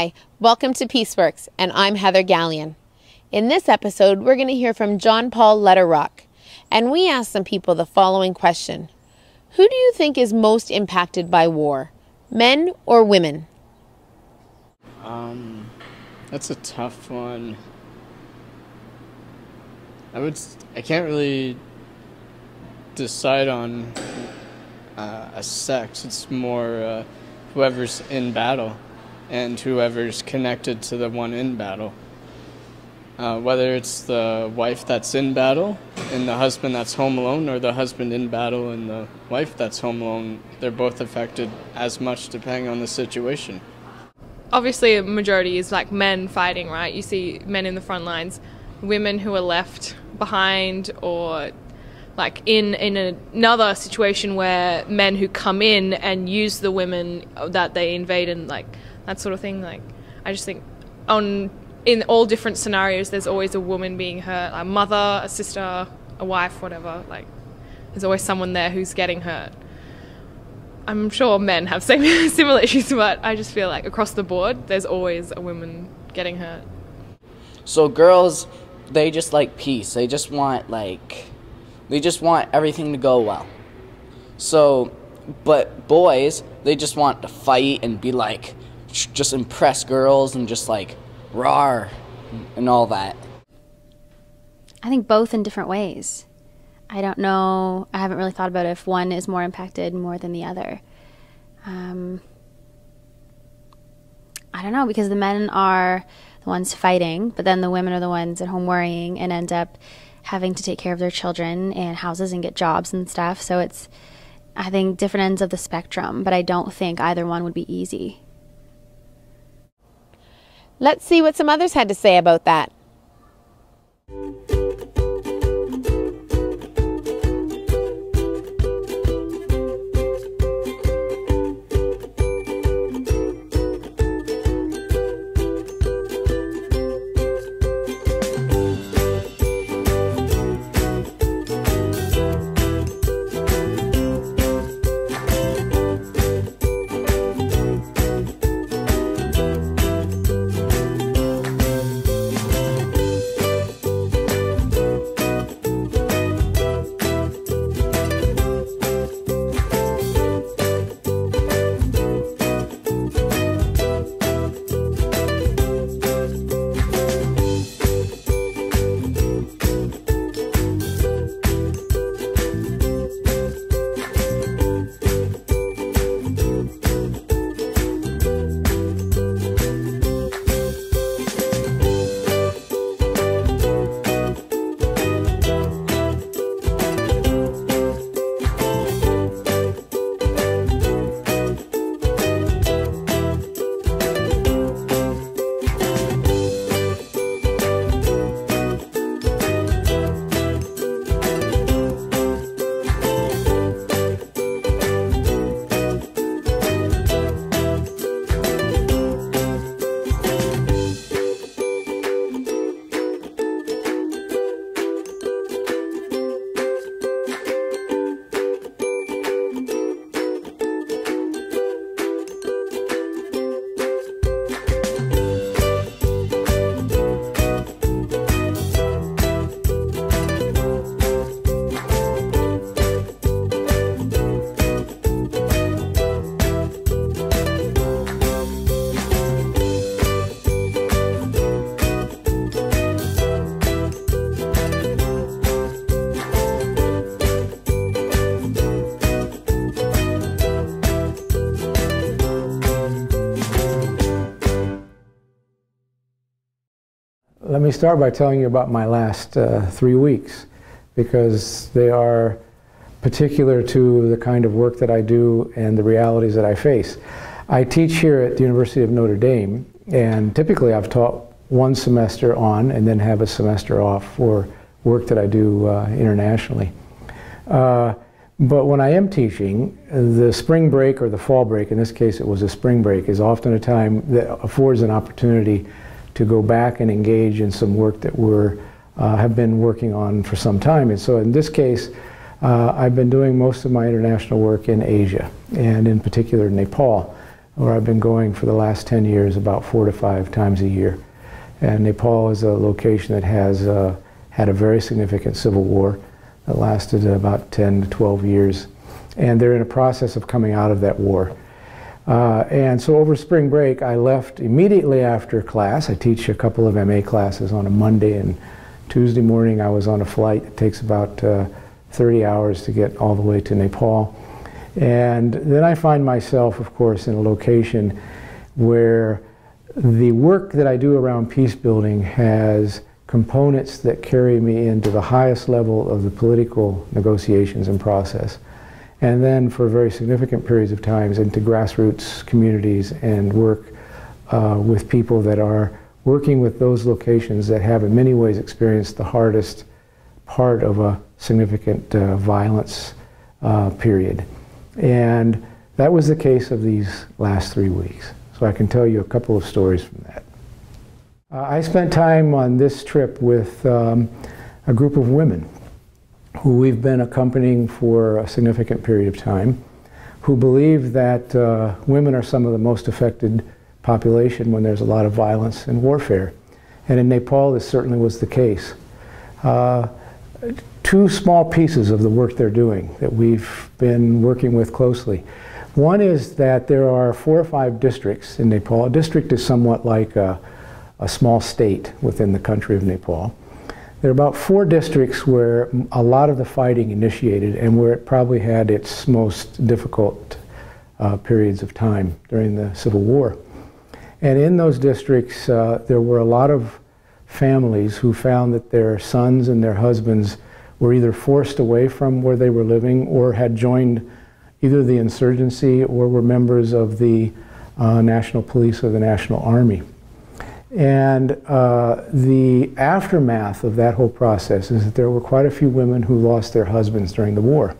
Hi, welcome to PeaceWorks, and I'm Heather Gallion. In this episode, we're going to hear from John Paul Lederach, and we asked some people the following question. Who do you think is most impacted by war, men or women? That's a tough one. I can't really decide on a sex. It's more whoever's in battle and whoever's connected to the one in battle. Whether it's the wife that's in battle and the husband that's home alone, or the husband in battle and the wife that's home alone, they're both affected as much depending on the situation. Obviously a majority is like men fighting, right? You see men in the front lines. Women who are left behind, or like in another situation where men who come in and use the women that they invade and like that sort of thing. Like, I just think in all different scenarios there's always a woman being hurt, a mother, a sister, a wife, whatever. Like, there's always someone there who's getting hurt. I'm sure men have similar issues, but I just feel like across the board there's always a woman getting hurt. So girls, they just like peace. They just want everything to go well. So, but boys, they just want to fight and be like, just impress girls and just like, rawr, and all that. I think both in different ways. I don't know, I haven't really thought about if one is more impacted more than the other. I don't know, because the men are the ones fighting, but then the women are the ones at home worrying and end up having to take care of their children and houses and get jobs and stuff. So it's, I think, different ends of the spectrum, but I don't think either one would be easy. Let's see what some others had to say about that. Let me start by telling you about my last 3 weeks, because they are particular to the kind of work that I do and the realities that I face. I teach here at the University of Notre Dame, and typically I've taught one semester on and then have a semester off for work that I do internationally. But when I am teaching, the spring break or the fall break, in this case it was a spring break, is often a time that affords an opportunity to go back and engage in some work that we have been working on for some time. And so in this case, I've been doing most of my international work in Asia, and in particular Nepal, where I've been going for the last 10 years about 4 to 5 times a year. And Nepal is a location that has had a very significant civil war that lasted about 10 to 12 years. And they're in a process of coming out of that war. And so over spring break, I left immediately after class. I teach a couple of MA classes on a Monday, and Tuesday morning I was on a flight. It takes about 30 hours to get all the way to Nepal. And then I find myself, of course, in a location where the work that I do around peace building has components that carry me into the highest level of the political negotiations and process. And then for very significant periods of time into grassroots communities and work with people that are working with those locations that have in many ways experienced the hardest part of a significant violence period. And that was the case of these last 3 weeks. So I can tell you a couple of stories from that. I spent time on this trip with a group of women who we've been accompanying for a significant period of time, who believe that women are some of the most affected population when there's a lot of violence and warfare. And in Nepal, this certainly was the case. Two small pieces of the work they're doing that we've been working with closely. One is that there are 4 or 5 districts in Nepal. A district is somewhat like a small state within the country of Nepal. There are about 4 districts where a lot of the fighting initiated and where it probably had its most difficult periods of time during the Civil War. And in those districts, there were a lot of families who found that their sons and their husbands were either forced away from where they were living or had joined either the insurgency or were members of the National Police or the National Army. And the aftermath of that whole process is that there were quite a few women who lost their husbands during the war.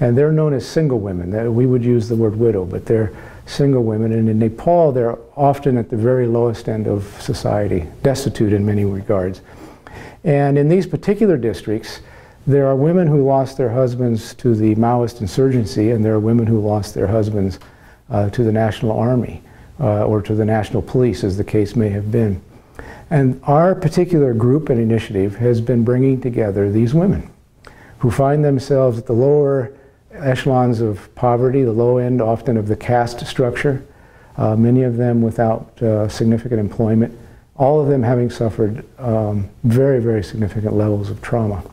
And they're known as single women. We would use the word widow, but they're single women. And in Nepal, they're often at the very lowest end of society, destitute in many regards. And in these particular districts, there are women who lost their husbands to the Maoist insurgency, and there are women who lost their husbands to the National Army. Or to the National Police, as the case may have been. And our particular group and initiative has been bringing together these women who find themselves at the lower echelons of poverty, the low end often of the caste structure, many of them without significant employment, all of them having suffered very, very significant levels of trauma.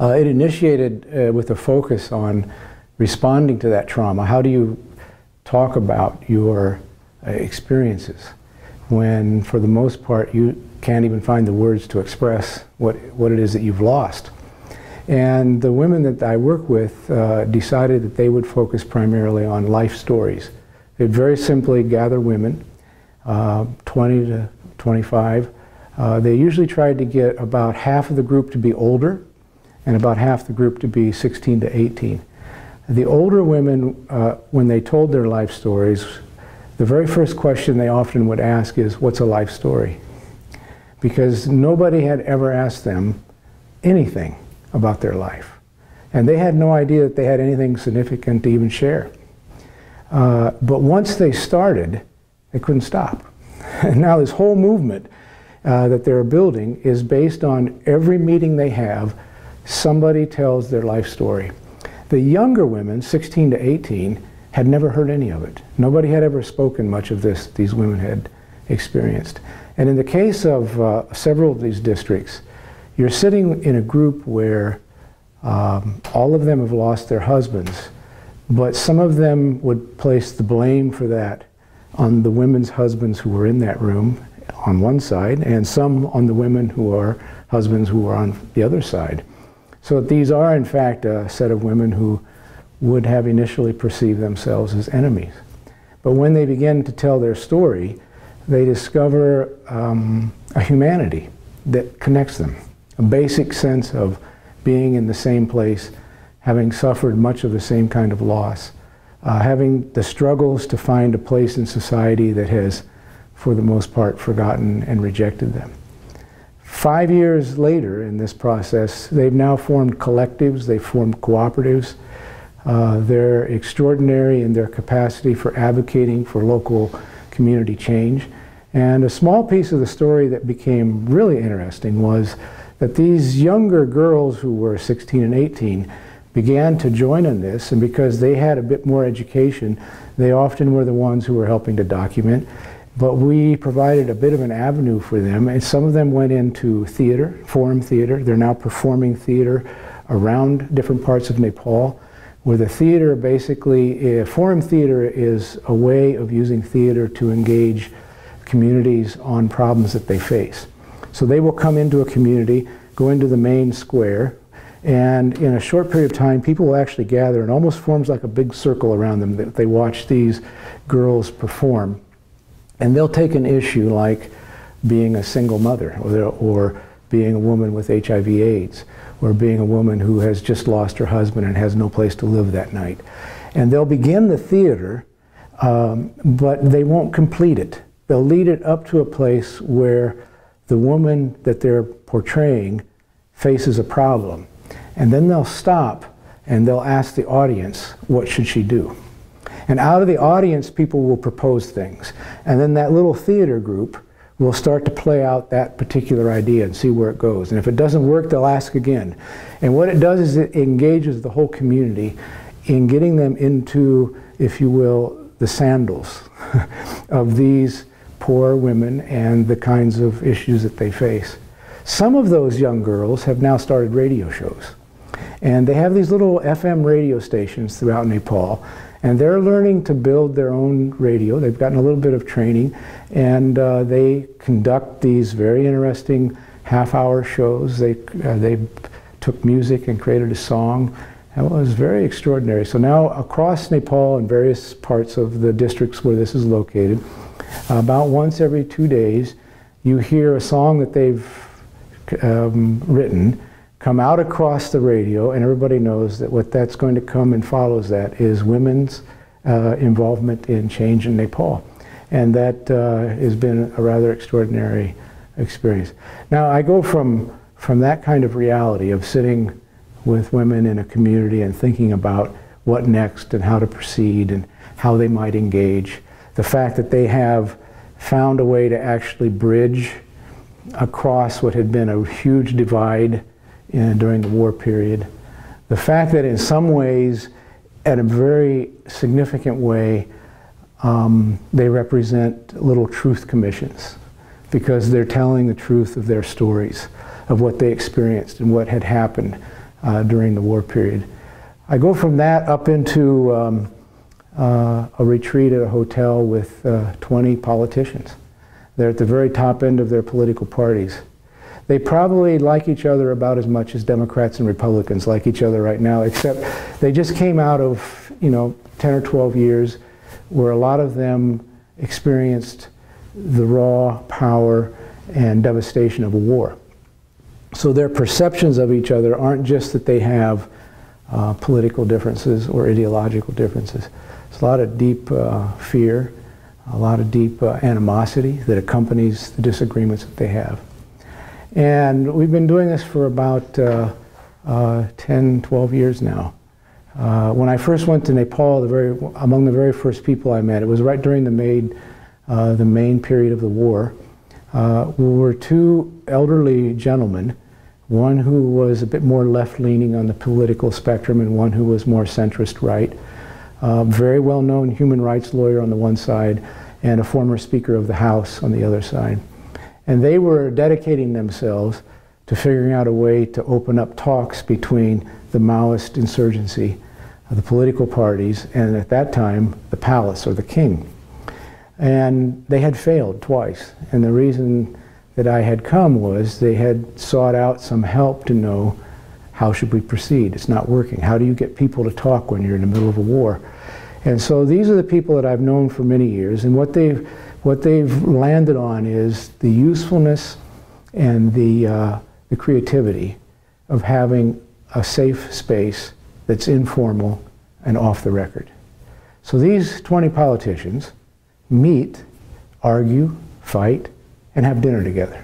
It initiated with a focus on responding to that trauma. How do you talk about your experiences when, for the most part, you can't even find the words to express what it is that you've lost? And the women that I work with decided that they would focus primarily on life stories. They'd very simply gather women, 20 to 25. They usually tried to get about half of the group to be older and about half the group to be 16 to 18. The older women, when they told their life stories, the very first question they often would ask is, what's a life story? Because nobody had ever asked them anything about their life. And they had no idea that they had anything significant to even share. But once they started, they couldn't stop. And now this whole movement that they're building is based on every meeting they have, somebody tells their life story. The younger women, 16 to 18, had never heard any of it. Nobody had ever spoken much of this these women had experienced. And in the case of several of these districts, you're sitting in a group where all of them have lost their husbands, but some of them would place the blame for that on the women's husbands who were in that room on one side, and some on the women who are husbands who were on the other side. So that these are, in fact, a set of women who would have initially perceived themselves as enemies. But when they begin to tell their story, they discover a humanity that connects them, a basic sense of being in the same place, having suffered much of the same kind of loss, having the struggles to find a place in society that has, for the most part, forgotten and rejected them. 5 years later in this process, they've now formed collectives, they've formed cooperatives. They're extraordinary in their capacity for advocating for local community change. And a small piece of the story that became really interesting was that these younger girls who were 16 and 18 began to join in this, and because they had a bit more education, they often were the ones who were helping to document. But we provided a bit of an avenue for them, and some of them went into theater, forum theater. They're now performing theater around different parts of Nepal, where the theater basically, forum theater is a way of using theater to engage communities on problems that they face. So they will come into a community, go into the main square, and in a short period of time, people will actually gather and almost forms like a big circle around them that they watch these girls perform. And they'll take an issue like being a single mother, or being a woman with HIV/AIDS, or being a woman who has just lost her husband and has no place to live that night. And they'll begin the theater, but they won't complete it. They'll lead it up to a place where the woman that they're portraying faces a problem. And then they'll stop and they'll ask the audience, what should she do? And out of the audience, people will propose things. And then that little theater group will start to play out that particular idea and see where it goes. And if it doesn't work, they'll ask again. And what it does is it engages the whole community in getting them into, if you will, the sandals of these poor women and the kinds of issues that they face. Some of those young girls have now started radio shows. And they have these little FM radio stations throughout Nepal. And they're learning to build their own radio. They've gotten a little bit of training. And they conduct these very interesting half-hour shows. They took music and created a song. And it was very extraordinary. So now across Nepal and various parts of the districts where this is located, about once every 2 days, you hear a song that they've written come out across the radio, and everybody knows that what that's going to come and follows that is women's involvement in change in Nepal. And that has been a rather extraordinary experience. Now I go from that kind of reality of sitting with women in a community and thinking about what next and how to proceed and how they might engage. The fact that they have found a way to actually bridge across what had been a huge divide during the war period. The fact that in some ways, at a very significant way, they represent little truth commissions, because they're telling the truth of their stories, of what they experienced and what had happened during the war period. I go from that up into a retreat at a hotel with 20 politicians. They're at the very top end of their political parties. They probably like each other about as much as Democrats and Republicans like each other right now, except they just came out of, 10 or 12 years where a lot of them experienced the raw power and devastation of a war. So their perceptions of each other aren't just that they have political differences or ideological differences. It's a lot of deep fear, a lot of deep animosity that accompanies the disagreements that they have. And we've been doing this for about 10, 12 years now. When I first went to Nepal, among the very first people I met, it was right during the main period of the war, were two elderly gentlemen, one who was a bit more left-leaning on the political spectrum and one who was more centrist-right, very well-known human rights lawyer on the one side and a former Speaker of the House on the other side. And they were dedicating themselves to figuring out a way to open up talks between the Maoist insurgency, the political parties, and at that time, the palace or the king. And they had failed twice. And the reason that I had come was they had sought out some help to know, how should we proceed? It's not working. How do you get people to talk when you're in the middle of a war? And so these are the people that I've known for many years, and what they've landed on is the usefulness and the creativity of having a safe space that's informal and off the record. So these 20 politicians meet, argue, fight, and have dinner together.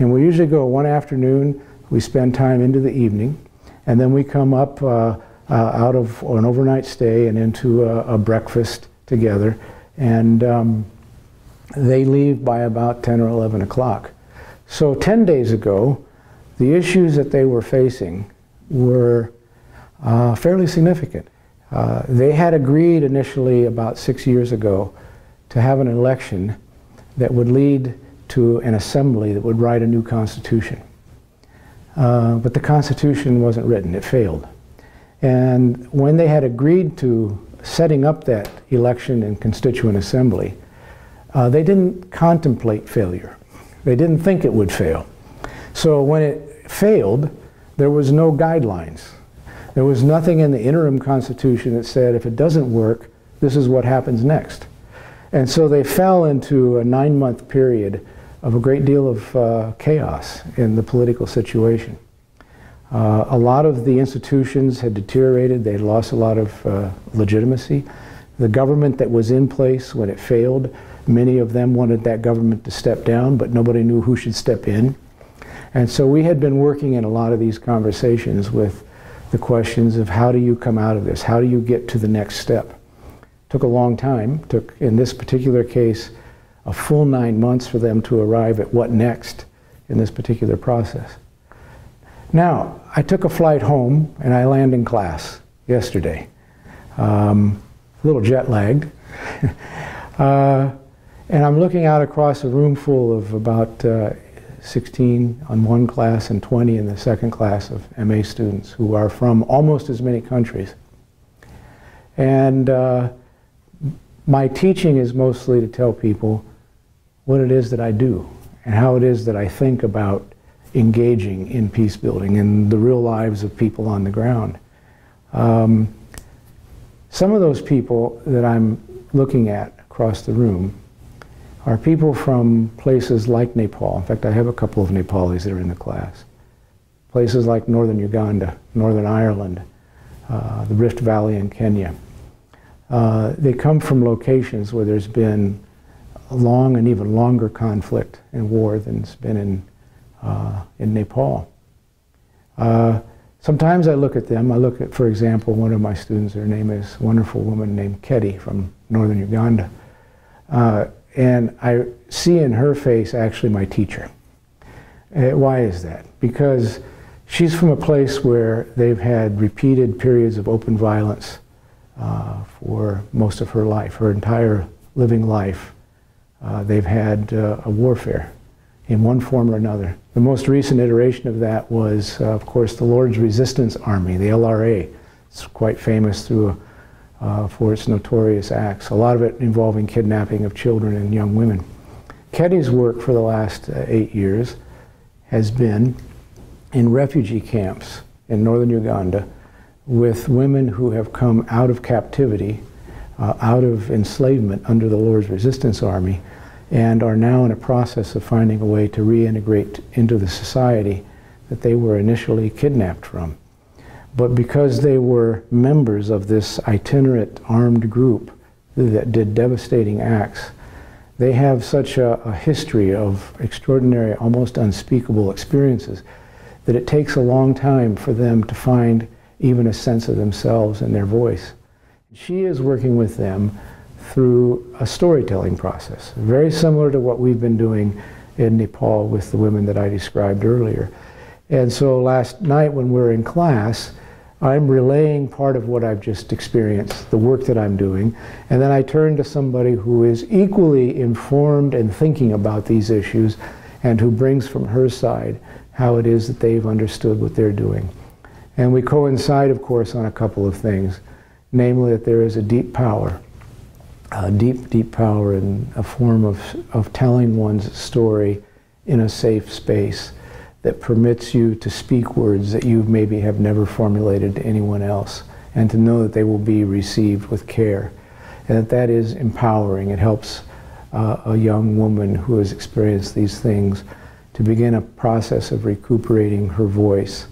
And we usually go one afternoon, we spend time into the evening, and then we come up out of an overnight stay and into a breakfast together. And they leave by about 10 or 11 o'clock. So 10 days ago, the issues that they were facing were fairly significant. They had agreed initially about 6 years ago to have an election that would lead to an assembly that would write a new constitution. But the constitution wasn't written, it failed. And when they had agreed to setting up that election and constituent assembly, they didn't contemplate failure. They didn't think it would fail. So when it failed, there was no guidelines. There was nothing in the interim constitution that said, if it doesn't work, this is what happens next. And so they fell into a 9-month period of a great deal of chaos in the political situation. A lot of the institutions had deteriorated. They lost a lot of legitimacy. The government that was in place when it failed, many of them wanted that government to step down, but nobody knew who should step in. And so we had been working in a lot of these conversations with the questions of how do you come out of this? How do you get to the next step? Took a long time. Took, in this particular case, a full 9 months for them to arrive at what next in this particular process. Now, I took a flight home and I landed in class yesterday. A little jet lagged. And I'm looking out across a room full of about 16 on one class and 20 in the second class of MA students who are from almost as many countries. And my teaching is mostly to tell people what it is that I do and how it is that I think about engaging in peace building and the real lives of people on the ground. Some of those people that I'm looking at across the room are people from places like Nepal. In fact, I have a couple of Nepalis that are in the class. Places like northern Uganda, northern Ireland, the Rift Valley in Kenya. They come from locations where there's been a long and even longer conflict and war than it's been in Nepal. Sometimes I look at them. I look at, for example, one of my students, her name is a wonderful woman named Kedi from northern Uganda. And I see in her face actually my teacher. Why is that? Because she's from a place where they've had repeated periods of open violence for most of her life, her entire living life. They've had a warfare in one form or another. The most recent iteration of that was, of course, the Lord's Resistance Army, the LRA. It's quite famous through for its notorious acts, a lot of it involving kidnapping of children and young women. Kedi's work for the last 8 years has been in refugee camps in northern Uganda with women who have come out of captivity, out of enslavement under the Lord's Resistance Army, and are now in a process of finding a way to reintegrate into the society that they were initially kidnapped from. But because they were members of this itinerant armed group that did devastating acts, they have such a history of extraordinary, almost unspeakable experiences that it takes a long time for them to find even a sense of themselves and their voice. She is working with them through a storytelling process, very similar to what we've been doing in Nepal with the women that I described earlier. And so last night when we were in class, I'm relaying part of what I've just experienced, the work that I'm doing, and then I turn to somebody who is equally informed and thinking about these issues and who brings from her side how it is that they've understood what they're doing. And we coincide, of course, on a couple of things, namely that there is a deep power, deep power in a form of telling one's story in a safe space that permits you to speak words that you maybe have never formulated to anyone else, and to know that they will be received with care, and that is empowering. It helps a young woman who has experienced these things to begin a process of recuperating her voice,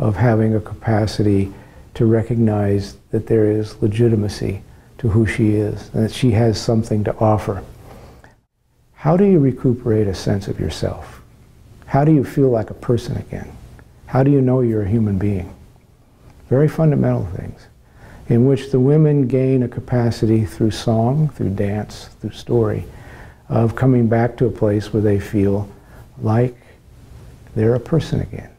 of having a capacity to recognize that there is legitimacy to who she is, and that she has something to offer. How do you recuperate a sense of yourself? How do you feel like a person again? How do you know you're a human being? very fundamental things, in which the women gain a capacity through song, through dance, through story, of coming back to a place where they feel like they're a person again.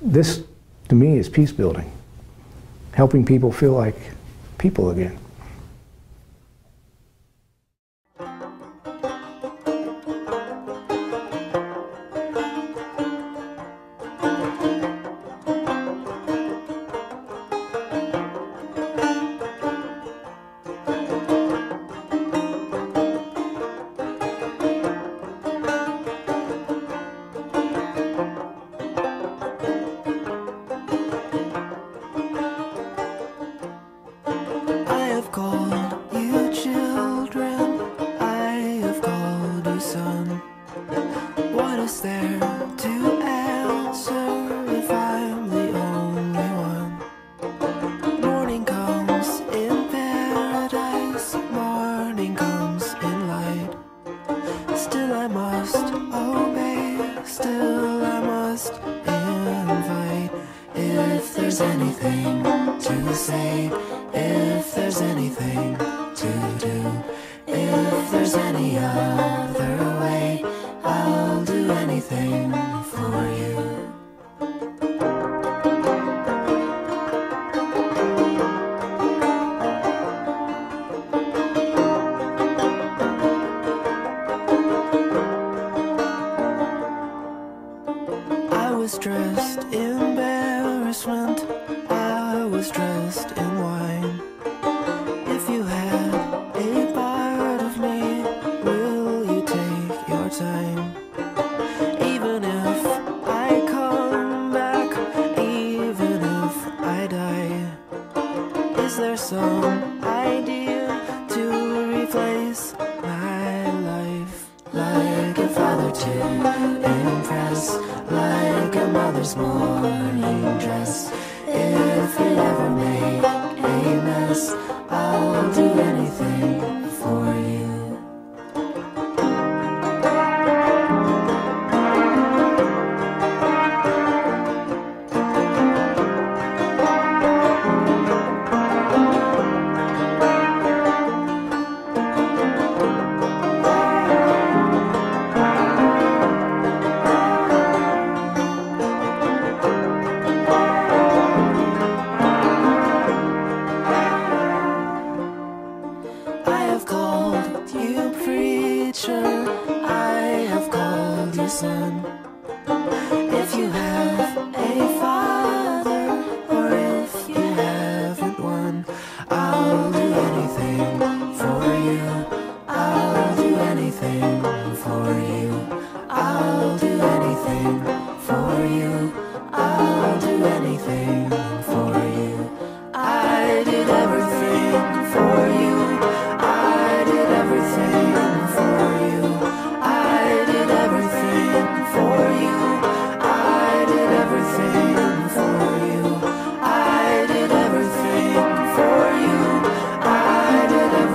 This, to me, is peace building, helping people feel like people again.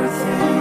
Everything